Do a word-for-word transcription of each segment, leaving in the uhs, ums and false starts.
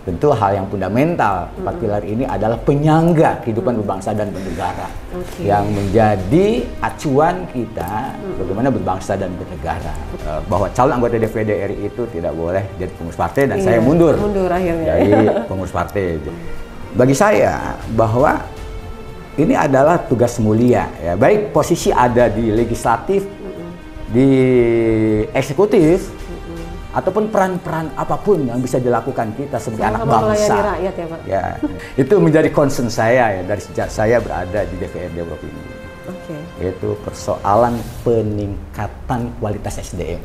Tentu hal yang fundamental, empat mm-hmm. pilar ini adalah penyangga kehidupan mm-hmm. berbangsa dan bernegara, okay. yang menjadi acuan kita mm-hmm. bagaimana berbangsa dan bernegara. Uh, bahwa calon anggota D P D R I itu tidak boleh jadi pengurus partai, dan iya, saya mundur, mundur akhirnya. Dari pengurus partai. Bagi saya bahwa ini adalah tugas mulia, ya, baik posisi ada di legislatif, mm-hmm. di eksekutif, ataupun peran-peran apapun yang bisa dilakukan kita sebagai anak bangsa. Rakyat, ya, Pak? Ya, itu menjadi concern saya, ya, dari sejak saya berada di D P R D Provinsi. Oke. Okay. Yaitu persoalan peningkatan kualitas S D M.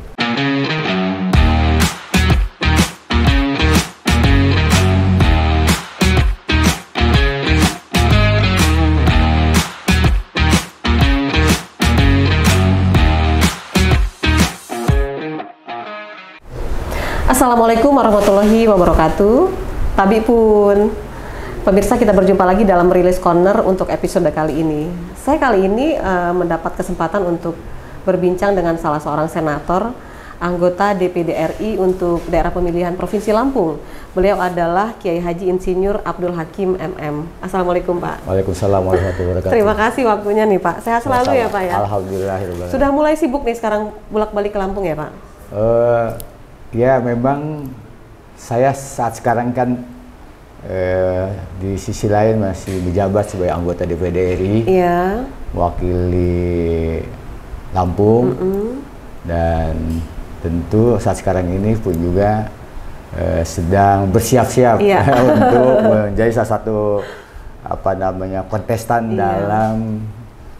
Assalamualaikum warahmatullahi wabarakatuh. Tabi pun. Pemirsa, kita berjumpa lagi dalam Rilis Corner untuk episode kali ini. Saya kali ini uh, mendapat kesempatan untuk berbincang dengan salah seorang senator anggota D P D R I untuk daerah pemilihan Provinsi Lampung. Beliau adalah Kiai Haji Insinyur Abdul Hakim M M. Assalamualaikum, Pak. Waalaikumsalam warahmatullahi wabarakatuh. Terima kasih waktunya nih, Pak. Sehat selalu ya, Pak, ya. Alhamdulillah. Sudah mulai sibuk nih sekarang bolak-balik ke Lampung ya, Pak? Uh, Ya, memang saya saat sekarang kan eh, di sisi lain masih menjabat sebagai anggota D P D R I, yeah. wakili Lampung, mm-hmm. dan tentu saat sekarang ini pun juga eh, sedang bersiap-siap yeah. untuk menjadi salah satu apa namanya kontestan yeah. dalam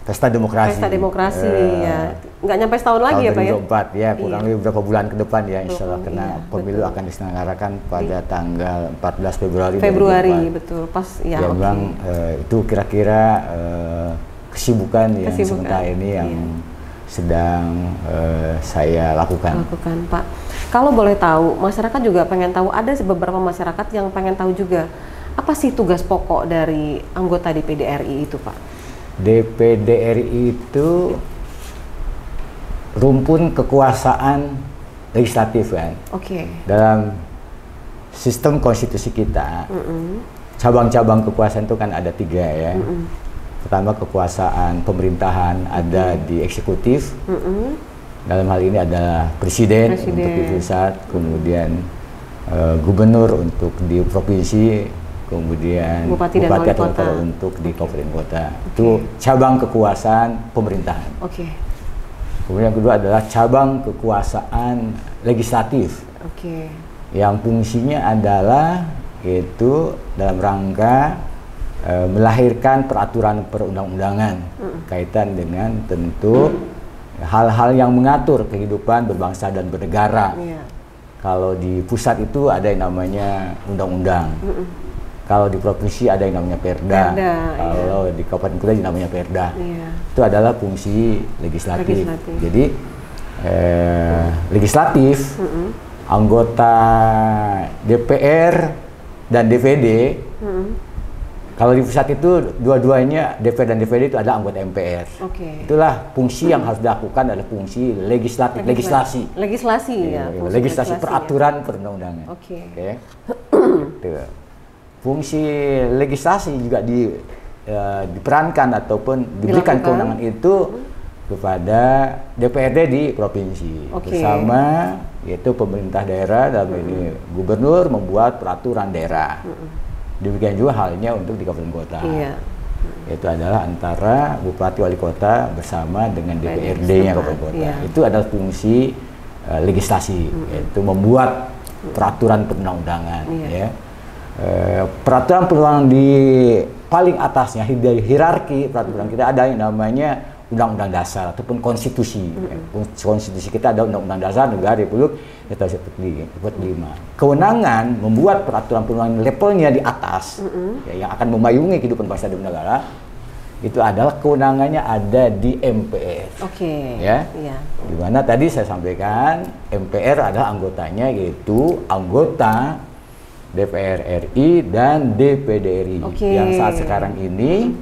Pesta demokrasi. Pesta demokrasi, uh, ya. Nggak nyampe setahun lagi ya, Pak ya? dua ribu dua puluh empat, ya. Kurang lebih iya. beberapa bulan ke depan ya, insya Allah. Karena iya, pemilu betul. akan diselenggarakan pada iya. tanggal empat belas Februari. Februari, betul. Pas, ya, ya memang okay. uh, itu kira-kira uh, kesibukan, kesibukan yang sementara ini yang iya. sedang uh, saya lakukan. Lakukan, Pak. Kalau boleh tahu, masyarakat juga pengen tahu, ada beberapa masyarakat yang pengen tahu juga, apa sih tugas pokok dari anggota D P D R I itu, Pak? D P D R I itu rumpun kekuasaan legislatif, kan? Oke. Okay. Dalam sistem konstitusi kita, cabang-cabang mm-mm. kekuasaan itu kan ada tiga, ya. Mm-mm. Pertama, kekuasaan pemerintahan mm-mm. ada di eksekutif. Mm-mm. Dalam hal ini ada presiden, presiden. untuk di pusat, kemudian uh, gubernur untuk di provinsi. Kemudian bupati, bupati dan wali kota untuk di kabupaten kota. Okay. Itu cabang kekuasaan pemerintahan. Oke. Okay. Kemudian yang kedua adalah cabang kekuasaan legislatif. Oke. Okay. Yang fungsinya adalah itu dalam rangka e, melahirkan peraturan perundang-undangan mm. kaitan dengan tentu mm. hal-hal yang mengatur kehidupan berbangsa dan bernegara. Yeah. Kalau di pusat itu ada yang namanya undang-undang. Mm-mm. Kalau di provinsi ada yang namanya perda, perda kalau iya. di kabupaten kota yang namanya perda, iya. itu adalah fungsi legislatif. legislatif. Jadi eh, mm. legislatif, mm-mm. anggota D P R dan D P D, mm-mm. kalau di pusat itu dua-duanya D P R dan D P D itu ada anggota M P R. Okay. Itulah fungsi mm. yang harus dilakukan adalah fungsi legislatif, legislasi, legislasi, legislasi, ya, ya. legislasi peraturan ya. perundang-undangan. Oke. Okay. Okay. Fungsi legislasi juga di, uh, diperankan ataupun diberikan kewenangan itu kepada D P R D di provinsi. Okay. Bersama yaitu pemerintah daerah dalam mm-hmm. ini gubernur membuat peraturan daerah. Mm-hmm. Demikian juga halnya untuk di kabupaten kota. Iya. Itu adalah antara bupati wali kota bersama dengan D P R D-nya kabupaten kota. Iya. Itu adalah fungsi uh, legislasi, mm-hmm. yaitu membuat peraturan perundang-undangan. Iya. Ya. Eh, peraturan perundang di paling atasnya dari hierarki peraturan kita ada yang namanya Undang-Undang Dasar ataupun Konstitusi. Mm-hmm. Konstitusi kita ada Undang-Undang Dasar Negara Republik Indonesia. Kewenangan membuat peraturan perundang levelnya di atas mm-hmm. ya, yang akan memayungi kehidupan bangsa dan negara itu adalah kewenangannya ada di M P R. Oke. Okay. Ya. Iya. Di mana tadi saya sampaikan M P R adalah anggotanya yaitu anggota D P R R I dan D P D R I. Okay. Yang saat sekarang ini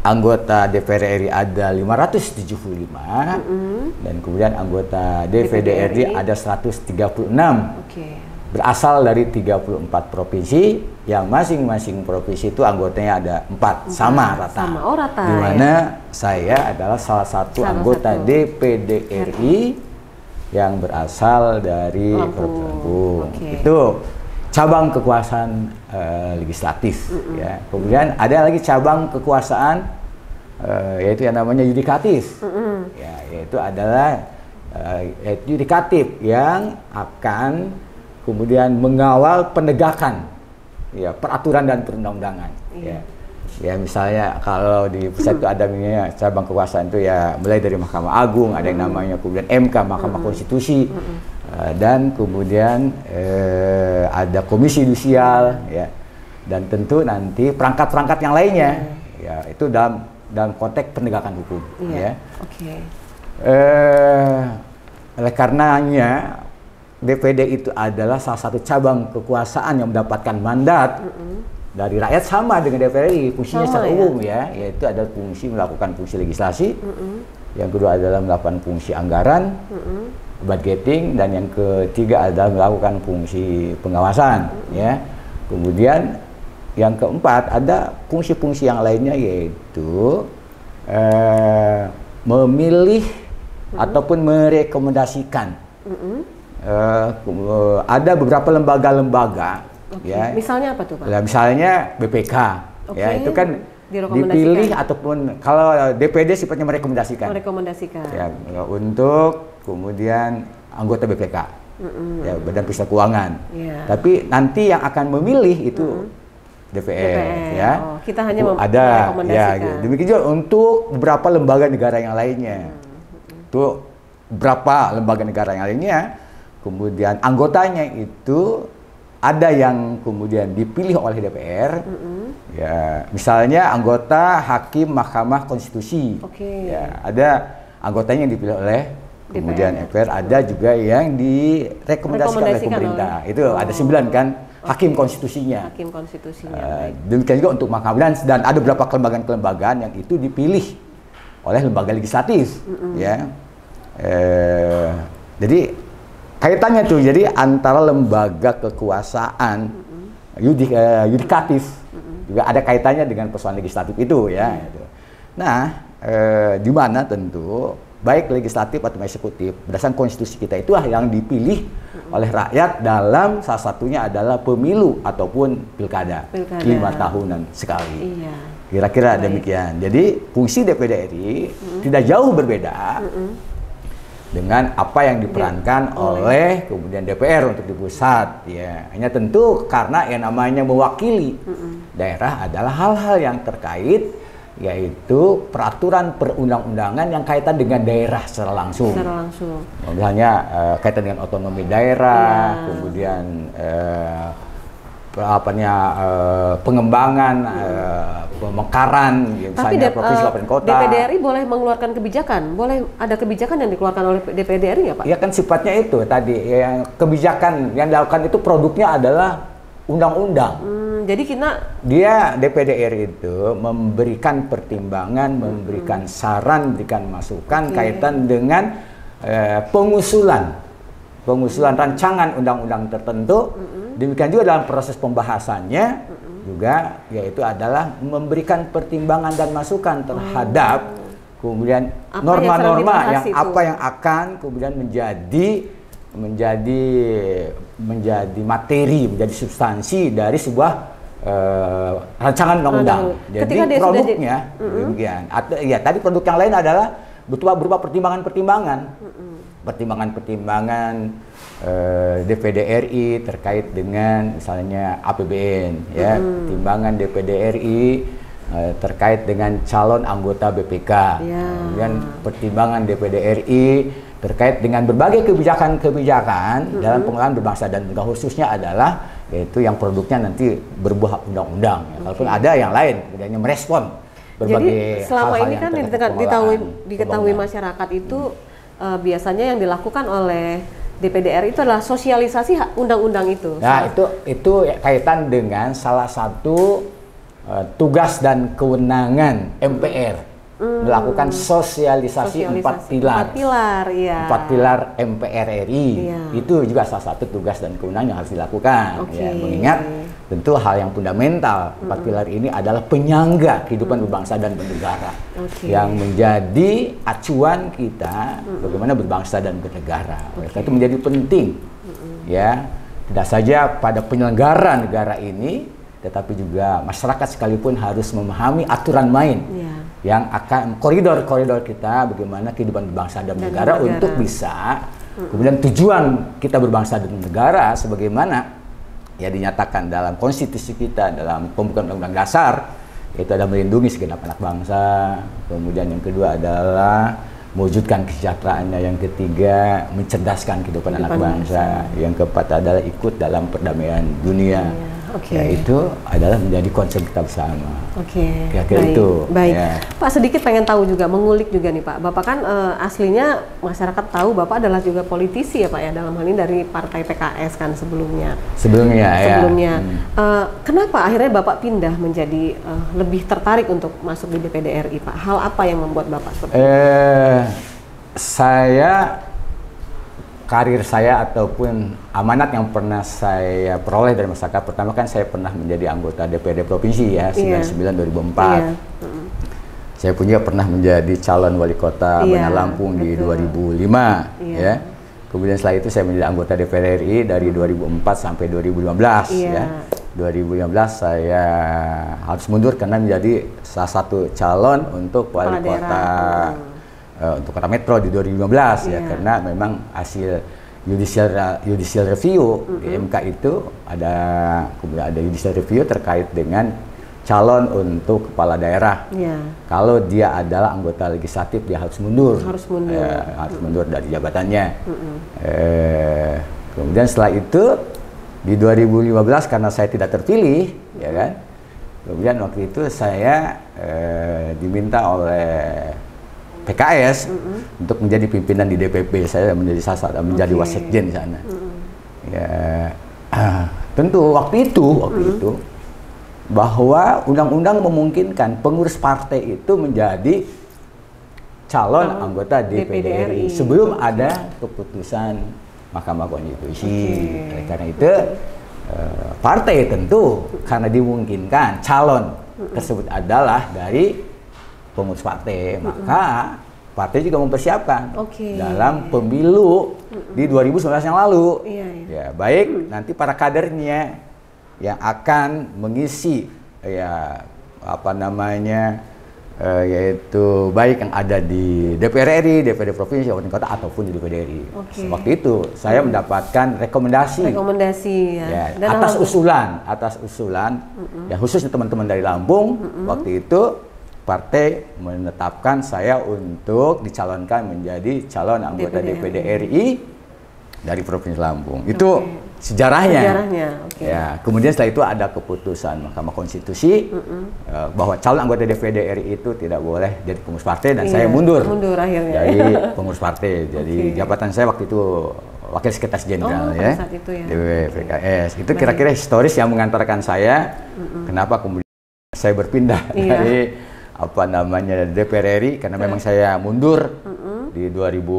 anggota D P R R I ada lima ratus tujuh puluh lima mm-hmm. dan kemudian anggota D P D R I ada seratus tiga puluh enam. Okay. berasal dari tiga puluh empat provinsi, yang masing-masing provinsi itu anggotanya ada empat, sama rata. Sama, oh rata. Di mana ya, saya adalah salah satu salah anggota satu. D P D R I yang berasal dari Lampung. Lampung. Okay. Itu cabang kekuasaan uh, legislatif. Mm-mm. Ya. Kemudian ada lagi cabang kekuasaan uh, yaitu yang namanya yudikatif. Mm-mm. Ya, yaitu adalah uh, yaitu yudikatif yang akan kemudian mengawal penegakan ya peraturan dan perundang-undangan. Iya. Ya. Ya misalnya kalau di pusat itu ada misalnya cabang kekuasaan itu ya mulai dari Mahkamah Agung, mm-hmm. ada yang namanya kemudian M K, Mahkamah mm-hmm. Konstitusi, mm-hmm. uh, dan kemudian uh, ada Komisi Yudisial, mm-hmm. ya. Dan tentu nanti perangkat-perangkat yang lainnya, mm-hmm. ya itu dalam dalam konteks penegakan hukum. Yeah. Ya. Oke. Okay. Uh, oleh karenanya D P D itu adalah salah satu cabang kekuasaan yang mendapatkan mandat mm-hmm. dari rakyat, sama dengan D P R D, fungsinya secara umum ya, yaitu ada fungsi melakukan fungsi legislasi, mm-hmm. yang kedua adalah melakukan fungsi anggaran, mm-hmm. budgeting, dan yang ketiga adalah melakukan fungsi pengawasan, mm-hmm. ya. Kemudian yang keempat ada fungsi-fungsi yang lainnya, yaitu eh, memilih mm-hmm. ataupun merekomendasikan. Mm-hmm. Uh, ada beberapa lembaga-lembaga, okay. ya. Misalnya apa tuh Pak? Ya, misalnya B P K, okay. ya itu kan dipilih ataupun kalau D P D sifatnya merekomendasikan. Merekomendasikan. Ya, untuk kemudian anggota B P K, mm-hmm. ya Badan Periksa Keuangan. Yeah. Tapi nanti yang akan memilih itu mm-hmm. D P R, ya. Oh, kita hanya oh, ada, ya. Demikian juga untuk beberapa lembaga negara yang lainnya. Mm-hmm. Tuh berapa lembaga negara yang lainnya? Kemudian anggotanya itu ada yang kemudian dipilih oleh D P R, mm-hmm. ya misalnya anggota hakim Mahkamah Konstitusi, okay. ya ada anggotanya yang dipilih oleh kemudian M P R, ada juga yang direkomendasikan oleh pemerintah, oleh. Itu oh. ada sembilan kan hakim okay. konstitusinya. Hakim konstitusinya. Uh, demikian juga untuk Mahkamah, dan ada beberapa kelembagaan-kelembagaan yang itu dipilih oleh lembaga legislatif, mm-hmm. ya. Uh, jadi kaitannya tuh, jadi antara lembaga kekuasaan mm-hmm. yudik, uh, yudikatif mm-hmm. juga ada kaitannya dengan persoalan legislatif itu ya. Mm-hmm. Nah, eh, di mana tentu baik legislatif atau eksekutif berdasarkan konstitusi kita itu yang dipilih mm-hmm. oleh rakyat dalam salah satunya adalah pemilu ataupun pilkada, pilkada. lima tahunan sekali. Iya. Kira-kira baik. Demikian. Jadi fungsi D P D R I mm-hmm. tidak jauh berbeda. Mm-hmm. dengan apa yang diperankan oleh kemudian D P R untuk di pusat ya, hanya tentu karena yang namanya mewakili mm-hmm. daerah adalah hal-hal yang terkait yaitu peraturan perundang-undangan yang kaitan dengan daerah secara langsung, secara langsung. Misalnya eh, kaitan dengan otonomi daerah, yeah. kemudian eh, apanya eh, pengembangan eh, pemekaran ya, tapi misalnya provinsi kabupaten kota. D P D R I boleh mengeluarkan kebijakan, boleh ada kebijakan yang dikeluarkan oleh D P D R I ya Pak? Ya kan sifatnya itu tadi yang kebijakan yang dilakukan itu produknya adalah undang-undang. Hmm, jadi kita dia D P D R I itu memberikan pertimbangan, hmm. memberikan saran, memberikan masukan okay. kaitan dengan eh, pengusulan pengusulan hmm. rancangan undang-undang tertentu. Hmm. Demikian juga dalam proses pembahasannya mm-hmm. juga yaitu adalah memberikan pertimbangan dan masukan terhadap mm. kemudian norma-norma yang, yang apa yang akan kemudian menjadi menjadi menjadi materi, menjadi substansi dari sebuah uh, rancangan undang-undang. Jadi produknya mm-hmm. demikian. Atau ya tadi produk yang lain adalah berupa berupa pertimbangan-pertimbangan. Mm-hmm. Pertimbangan-pertimbangan D P D R I terkait dengan misalnya A P B N ya, mm. pertimbangan D P D R I uh, terkait dengan calon anggota B P K, yeah. kemudian pertimbangan D P D R I terkait dengan berbagai kebijakan-kebijakan mm-hmm. dalam pengelolaan berbangsa dan negara, khususnya adalah yaitu yang produknya nanti berbuah undang-undang, ya. Okay. Walaupun ada yang lain kemudiannya merespon berbagai hal-hal. Jadi selama hal ini kan yang diketahui, diketahui masyarakat itu mm. uh, biasanya yang dilakukan oleh D P D R I itu adalah sosialisasi undang-undang itu. Nah, itu itu kaitan dengan salah satu uh, tugas dan kewenangan M P R. Hmm. Melakukan sosialisasi, sosialisasi empat pilar, empat pilar, ya. empat pilar M P R R I, ya. Itu juga salah satu tugas dan kewenangan yang harus dilakukan. Okay. Ya, mengingat tentu hal yang fundamental empat hmm. pilar ini adalah penyangga kehidupan hmm. berbangsa dan bernegara, okay. yang menjadi acuan kita hmm. bagaimana berbangsa dan bernegara. Okay. Itu menjadi penting, hmm. ya, tidak saja pada penyelenggara negara ini, tetapi juga masyarakat sekalipun harus memahami aturan main. Ya. Yang akan koridor-koridor kita bagaimana kehidupan berbangsa dan, dan negara, negara untuk bisa hmm. kemudian tujuan kita berbangsa dan negara sebagaimana ya dinyatakan dalam konstitusi kita dalam pembukaan undang-undang dasar, yaitu ada melindungi segenap anak bangsa, kemudian yang kedua adalah mewujudkan kesejahteraannya, yang ketiga mencerdaskan kehidupan anak bangsa, yang keempat adalah ikut dalam perdamaian dunia. Hmm. Okay. Ya, itu adalah menjadi concern kita bersama. Oke. Okay. Baik. Itu, baik. Ya. Pak, sedikit pengen tahu juga, mengulik juga nih Pak. Bapak kan e, aslinya masyarakat tahu Bapak adalah juga politisi ya Pak ya, dalam hal ini dari Partai P K S kan sebelumnya. Sebelumnya. Hmm, ya. Sebelumnya. Hmm. E, kenapa akhirnya Bapak pindah menjadi e, lebih tertarik untuk masuk di D P D R I Pak? Hal apa yang membuat Bapak seperti itu? Eh, saya. Karir saya ataupun amanat yang pernah saya peroleh dari masyarakat, pertama kan saya pernah menjadi anggota D P R D provinsi ya, yeah. sembilan puluh sembilan dua ribu empat. Yeah. Mm. Saya punya pernah menjadi calon wali kota yeah. Bandar Lampung di dua ribu lima yeah. ya. Kemudian setelah itu saya menjadi anggota D P R R I dari dua ribu empat sampai dua ribu lima belas yeah. ya. dua ribu lima belas saya harus mundur karena menjadi salah satu calon untuk wali Padera. kota. Uh, untuk kota Metro di dua ribu lima belas yeah. ya, karena memang hasil judicial judicial review mm-hmm. di M K itu ada kemudian ada judicial review terkait dengan calon untuk kepala daerah. Yeah. Kalau dia adalah anggota legislatif dia harus mundur, harus mundur, uh, harus mundur mm-hmm. dari jabatannya. Mm-hmm. uh, kemudian setelah itu di dua ribu lima belas karena saya tidak terpilih, mm-hmm. ya kan. Kemudian waktu itu saya uh, diminta oleh P K S mm-hmm. untuk menjadi pimpinan di D P P, saya menjadi sasar, menjadi okay. wasekjen di sana. Mm-hmm. Ya, ah, tentu waktu itu, waktu mm-hmm. itu bahwa undang-undang memungkinkan pengurus partai itu menjadi calon oh, anggota D P D R I sebelum okay. ada keputusan Mahkamah Konstitusi. Okay. Oleh karena itu okay. partai tentu karena dimungkinkan calon mm-hmm. tersebut adalah dari pengurus partai, mm-hmm. maka partai juga mempersiapkan okay. dalam pemilu mm-hmm. di dua ribu sembilan belas yang lalu. Iya, iya. Ya, baik mm. nanti para kadernya yang akan mengisi ya apa namanya eh, yaitu baik yang ada di D P R R I, D P D provinsi, kabupaten kota ataupun di D P D R I. Okay. Waktu itu saya mm. mendapatkan rekomendasi. Rekomendasi ya. ya Dan atas usulan, atas usulan mm-hmm. ya khususnya teman-teman dari Lampung mm-hmm. waktu itu. Partai menetapkan saya untuk dicalonkan menjadi calon anggota D P D R I dari Provinsi Lampung. Itu okay. sejarahnya. sejarahnya okay. Ya, kemudian setelah itu ada keputusan Mahkamah Konstitusi mm-hmm. uh, bahwa calon anggota D P D R I itu tidak boleh jadi pengurus partai dan yeah, saya mundur. Mundur akhirnya. Jadi pengurus partai. Jadi okay. jabatan saya waktu itu Wakil Sekretaris Jenderal oh, ya, ya. D P P K S. Okay. Itu kira-kira historis yang mengantarkan saya mm-hmm. kenapa kemudian saya berpindah yeah. dari apa namanya D P R R I karena memang saya mundur mm-mm. di dua ribu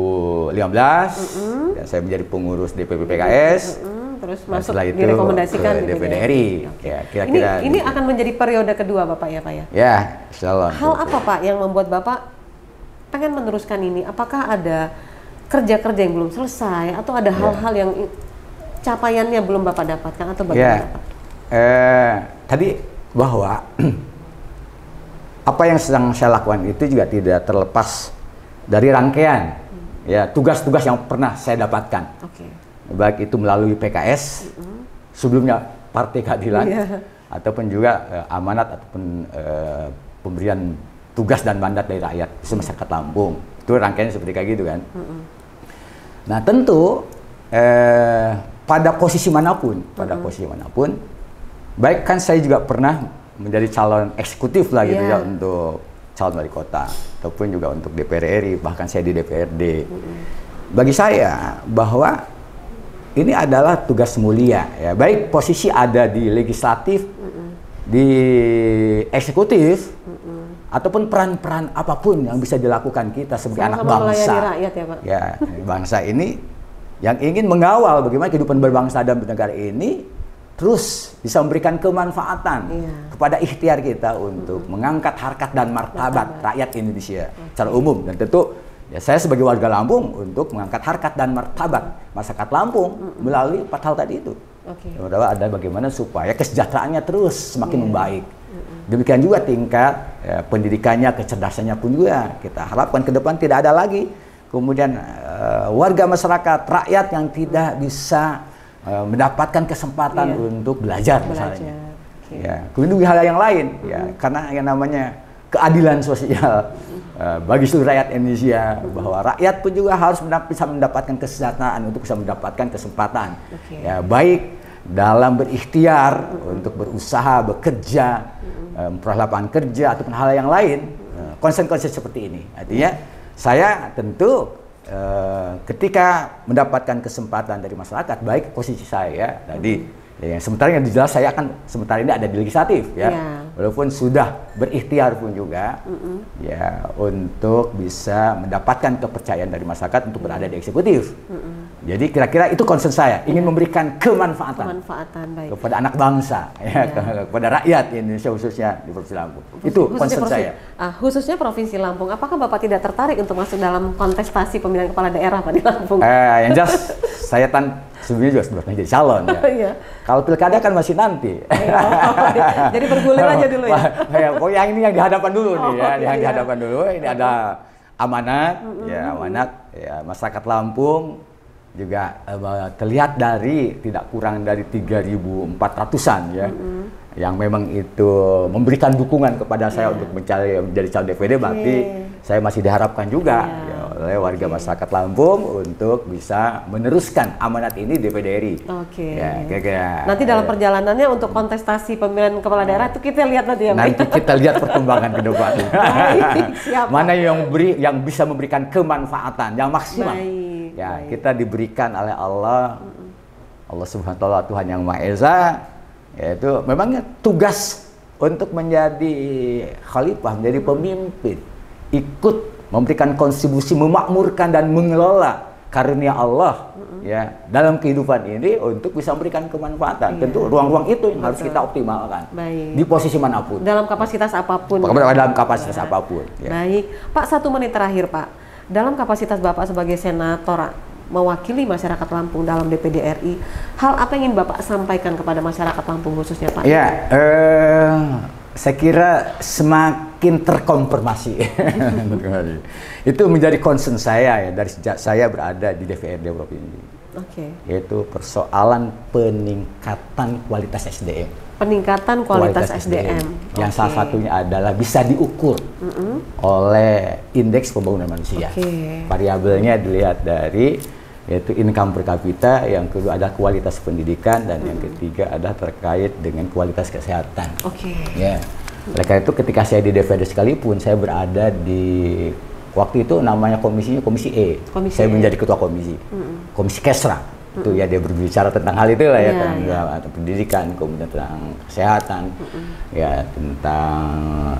lima belas mm-mm. dan saya menjadi pengurus D P P P K S mm-mm. terus masuk itu, direkomendasikan ke D P D R I okay. ya, kira-kira ini, ini akan menjadi periode kedua Bapak ya Pak ya? Ya, insyaallah. Hal apa Pak yang membuat Bapak pengen meneruskan ini? Apakah ada kerja-kerja yang belum selesai atau ada hal-hal yeah. yang capaiannya belum Bapak dapatkan atau Bapak yeah. dapat? Eh, tadi bahwa apa yang sedang saya lakukan itu juga tidak terlepas dari rangkaian hmm. ya tugas-tugas yang pernah saya dapatkan okay. baik itu melalui P K S mm-hmm. sebelumnya Partai Keadilan yeah. ataupun juga eh, amanat ataupun eh, pemberian tugas dan mandat dari rakyat itu masyarakat Lampung, itu rangkaiannya seperti kayak gitu kan mm-hmm. nah tentu eh, pada posisi manapun pada mm-hmm. posisi manapun baik kan saya juga pernah menjadi calon eksekutif lah gitu yeah. ya untuk calon wali kota ataupun juga untuk D P R R I, bahkan saya di D P R D mm-hmm. bagi saya bahwa ini adalah tugas mulia ya, baik posisi ada di legislatif mm-hmm. di eksekutif mm-hmm. ataupun peran-peran apapun yang bisa dilakukan kita sebagai sama anak bangsa. Rakyat ya, Pak. Ya, bangsa ini yang ingin mengawal bagaimana kehidupan berbangsa dan bernegara ini terus bisa memberikan kemanfaatan iya. kepada ikhtiar kita untuk mm-hmm. mengangkat harkat dan martabat Martabat. rakyat Indonesia okay. secara umum. Dan tentu ya saya sebagai warga Lampung untuk mengangkat harkat dan martabat masyarakat Lampung mm-hmm. melalui empat hal tadi itu. Okay. Pertama ada bagaimana supaya kesejahteraannya terus semakin yeah. membaik. Demikian juga tingkat ya, pendidikannya, kecerdasannya pun juga kita harapkan ke depan tidak ada lagi kemudian uh, warga masyarakat, rakyat yang tidak bisa uh, mendapatkan kesempatan yeah. untuk belajar, belajar. misalnya. Okay. Ya, kemudian hal yang lain, mm-hmm. ya, karena yang namanya keadilan sosial uh, bagi seluruh rakyat Indonesia, mm-hmm. bahwa rakyat pun juga harus mendap- bisa mendapatkan kesejahteraan untuk bisa mendapatkan kesempatan, okay. ya, baik dalam berikhtiar mm-hmm. untuk berusaha, bekerja, mm-hmm. memperoleh lapangan kerja ataupun hal yang lain, mm-hmm. konsen-konsen seperti ini. Artinya mm-hmm. saya tentu uh, ketika mendapatkan kesempatan dari masyarakat, baik posisi saya tadi mm-hmm. ya, yang sementara yang jelas saya akan sementara ini ada di legislatif ya, yeah. walaupun sudah berikhtiar pun juga mm-hmm. ya untuk bisa mendapatkan kepercayaan dari masyarakat untuk berada di eksekutif. Mm-hmm. Jadi kira-kira itu concern saya, ingin ya. memberikan kemanfaatan, kemanfaatan baik. kepada anak bangsa, ya, ya. kepada rakyat Indonesia khususnya di Provinsi Lampung. Khusus, itu concern saya. Uh, khususnya Provinsi Lampung, apakah Bapak tidak tertarik untuk masuk dalam kontestasi pemilihan kepala daerah Pak di Lampung? Eh, yang jelas, saya tan sebenarnya juga sebenarnya jadi calon. Ya. ya. Kalau pilkada kan masih nanti. Oh, ya. Jadi bergulir aja dulu ya? Ya, pokoknya yang ini yang dihadapan dulu oh, nih, ya. yang iya. dihadapan dulu. Ini ada amanat, mm-hmm. ya amanat, ya masyarakat Lampung. Juga uh, terlihat dari tidak kurang dari tiga ribu empat ratusan ya mm-hmm. yang memang itu memberikan dukungan kepada saya yeah. untuk mencari menjadi calon D P D okay. berarti saya masih diharapkan juga yeah. ya, oleh warga okay. masyarakat Lampung untuk bisa meneruskan amanat ini D P D R I. Oke. Okay. Ya, kira-kira. Nanti dalam perjalanannya untuk kontestasi pemilihan kepala daerah itu kita lihat nanti ya. Nanti kita lihat perkembangan ke depan. Mana yang beri yang bisa memberikan kemanfaatan yang maksimal. Baik. Ya, baik. Kita diberikan oleh Allah, mm-hmm. Allah Subhanahu wa Ta'ala, Tuhan Yang Maha Esa, yaitu memangnya tugas untuk menjadi khalifah, menjadi pemimpin, ikut memberikan kontribusi, memakmurkan dan mengelola karunia Allah mm-hmm. ya dalam kehidupan ini untuk bisa memberikan kemanfaatan. Yeah. Tentu ruang-ruang itu yang Betul. harus kita optimalkan baik. di posisi manapun. Dalam kapasitas apapun. Dalam kapasitas ya. apapun. Ya. Baik, Pak, satu menit terakhir, Pak. Dalam kapasitas Bapak sebagai senator mewakili masyarakat Lampung dalam D P D R I, hal apa yang ingin Bapak sampaikan kepada masyarakat Lampung khususnya, Pak? Ya, eh, saya kira semakin terkonfirmasi. Itu menjadi concern saya ya dari sejak saya berada di D P R D provinsi. Oke. Okay. Yaitu persoalan peningkatan kualitas S D M. Peningkatan kualitas, kualitas S D M. S D M yang okay. salah satunya adalah bisa diukur mm-hmm. oleh indeks pembangunan manusia. Okay. Variabelnya dilihat dari yaitu income per kapita, yang kedua ada kualitas pendidikan dan mm-hmm. yang ketiga ada terkait dengan kualitas kesehatan. Oke. Okay. Ya. Oleh karena itu ketika saya di D P R D sekalipun saya berada di waktu itu namanya komisinya komisi E. Komisi saya e. menjadi ketua komisi. Mm-hmm. Komisi Kesra. Itu ya dia berbicara tentang hal itu lah ya, ya tentang ya. pendidikan, kemudian tentang kesehatan, mm-hmm. ya tentang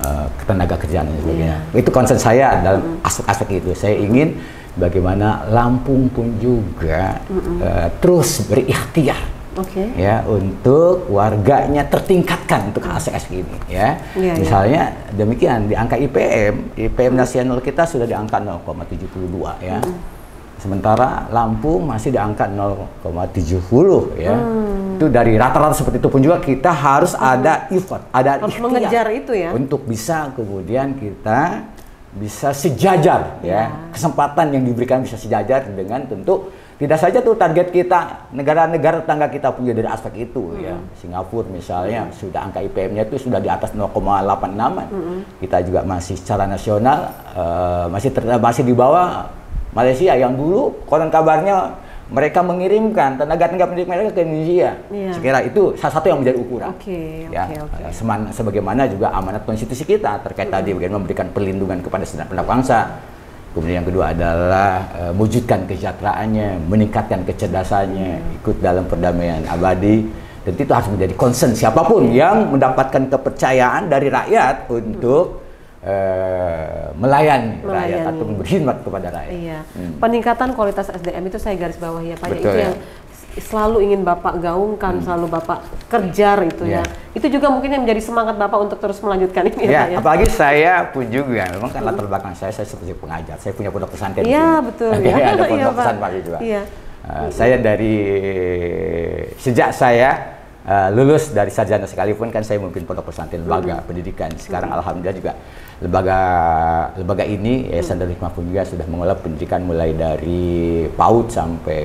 uh, ketenaga kerjaan dan sebagainya. Yeah. Itu concern saya dalam mm-hmm. aspek-aspek itu. Saya ingin bagaimana Lampung pun juga mm-hmm. uh, terus berikhtiar okay. ya untuk warganya tertingkatkan untuk aspek-aspek ini. Ya, yeah, misalnya yeah. demikian di angka I P M, I P M mm-hmm. nasional kita sudah di angka nol koma tujuh puluh dua ya. Mm-hmm. Sementara Lampung masih di angka nol koma tujuh puluh ya. Hmm. Itu dari rata-rata seperti itu pun juga kita harus hmm. ada effort, ada harus mengejar itu ya. Untuk bisa kemudian kita bisa sejajar ya. ya. Kesempatan yang diberikan bisa sejajar dengan tentu tidak saja tuh target kita negara-negara tetangga kita punya dari aspek itu mm-hmm. ya. Singapura misalnya mm-hmm. sudah angka I P M-nya itu sudah di atas nol koma delapan enam. Mm-hmm. Kita juga masih secara nasional uh, masih ter- masih di bawah Malaysia yang dulu konon kabarnya mereka mengirimkan tenaga-tenaga pendidik mereka ke Indonesia. Yeah. Sekira itu salah satu yang menjadi ukuran. Okay, ya, okay, okay. Seman, sebagaimana juga amanat konstitusi kita terkait mm-hmm. tadi bagaimana memberikan perlindungan kepada segenap anak bangsa. Kemudian yang kedua adalah uh, mewujudkan kesejahteraannya, meningkatkan kecerdasannya, mm-hmm. ikut dalam perdamaian abadi. Dan itu harus menjadi concern siapapun mm-hmm. yang mendapatkan kepercayaan dari rakyat untuk mm-hmm. Uh, melayani, melayani rakyat atau berkhidmat kepada rakyat. Iya. Hmm. Peningkatan kualitas S D M itu saya garis bawahi ya Pak. Betul, itu ya. Yang selalu ingin Bapak gaungkan, hmm. selalu Bapak kerjar itu yeah. ya. Itu juga mungkin yang menjadi semangat Bapak untuk terus melanjutkan ini yeah, ya. Apalagi saya pun juga, memang kan latar belakang saya, saya seperti pengajar, saya punya pondok pesantren. Iya yeah, betul. Iya yeah, ada pondok yeah, pesantren juga. Yeah. Uh, yeah. Saya dari sejak saya Uh, lulus dari sarjana sekalipun kan saya mungkin pondok pesantren lembaga mm-hmm. pendidikan. Sekarang mm-hmm. alhamdulillah juga lembaga lembaga ini Yayasan mm-hmm. Delik Mahfud juga sudah mengelola pendidikan mulai dari PAUD sampai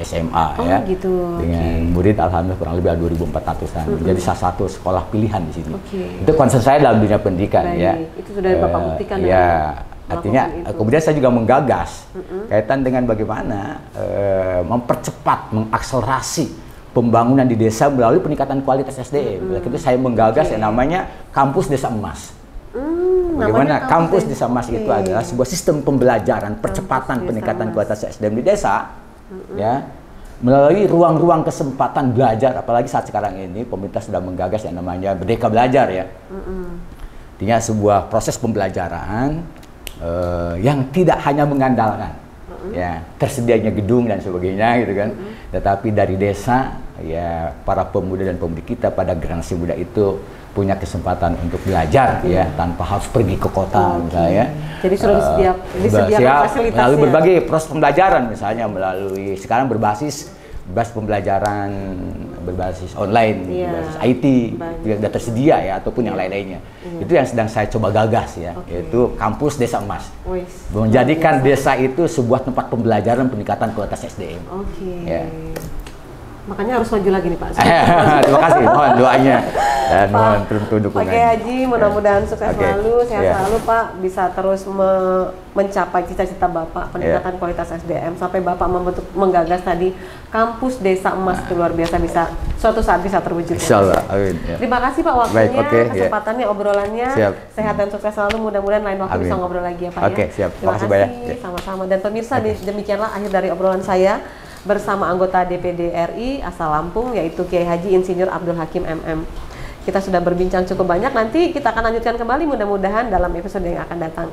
S M A oh, ya. Gitu. Dengan okay. murid alhamdulillah kurang lebih dua ribu empat ratusan. Mm-hmm. Jadi salah satu sekolah pilihan di sini. Okay. Itu concern saya dalam dunia pendidikan. Baik. Ya. Itu sudah uh, Bapak buktikan ya. Dari... Artinya kemudian saya juga menggagas mm-hmm. kaitan dengan bagaimana uh, mempercepat, mengakselerasi pembangunan di desa melalui peningkatan kualitas S D M. Oleh itu saya menggagas okay. yang namanya kampus desa emas. Hmm, Bagaimana kampus, kampus desa emas okay. itu adalah sebuah sistem pembelajaran percepatan kampus peningkatan emas. Kualitas S D M di desa, hmm. ya melalui ruang-ruang kesempatan belajar. Apalagi saat sekarang ini pemerintah sudah menggagas yang namanya Merdeka Belajar ya. Artinya hmm. sebuah proses pembelajaran uh, yang tidak hanya mengandalkan. Ya, tersedianya gedung dan sebagainya gitu kan. Mm-hmm. Tetapi dari desa ya para pemuda dan pemudi kita pada generasi muda itu punya kesempatan untuk belajar mm-hmm. ya tanpa harus pergi ke kota okay. misalnya. Jadi sudah uh, disediakan, disediakan fasilitasnya. Melalui berbagai proses pembelajaran misalnya melalui sekarang berbasis basis pembelajaran berbasis online, yeah. berbasis I T yang sudah tersedia ya ataupun yang lain-lainnya. Yeah. Itu yang sedang saya coba gagas ya, okay. yaitu kampus desa emas. Weiss. Menjadikan desa. desa itu sebuah tempat pembelajaran peningkatan kualitas S D M. Okay. Ya. Makanya harus maju lagi nih Pak. Terima kasih, mohon doanya dan Pak, mohon perlu dukungan. Oke Haji, mudah-mudahan sukses okay. selalu, sehat yeah. selalu Pak, bisa terus me mencapai cita-cita Bapak peningkatan yeah. kualitas S D M sampai Bapak membentuk menggagas tadi kampus desa emas itu luar biasa bisa suatu saat bisa terwujud. Insyaallah. Amin. Ya. Terima kasih Pak waktunya, baik, okay, kesempatannya, yeah. obrolannya. Siap. Sehat dan sukses selalu, mudah-mudahan lain waktu amin. Bisa ngobrol lagi ya Pak. Oke, okay, ya. siap. Terima kasih banyak. Sama-sama dan pemirsa okay. demikianlah akhir dari obrolan saya bersama anggota D P D R I asal Lampung yaitu Kiai Haji Insinyur Abdul Hakim M M. Kita sudah berbincang cukup banyak, nanti kita akan lanjutkan kembali mudah-mudahan dalam episode yang akan datang.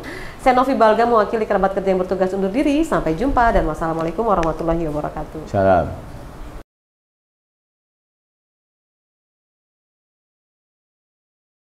Saya Novi Balga mewakili kerabat kerja yang bertugas undur diri, sampai jumpa dan wassalamualaikum warahmatullahi wabarakatuh. Salam.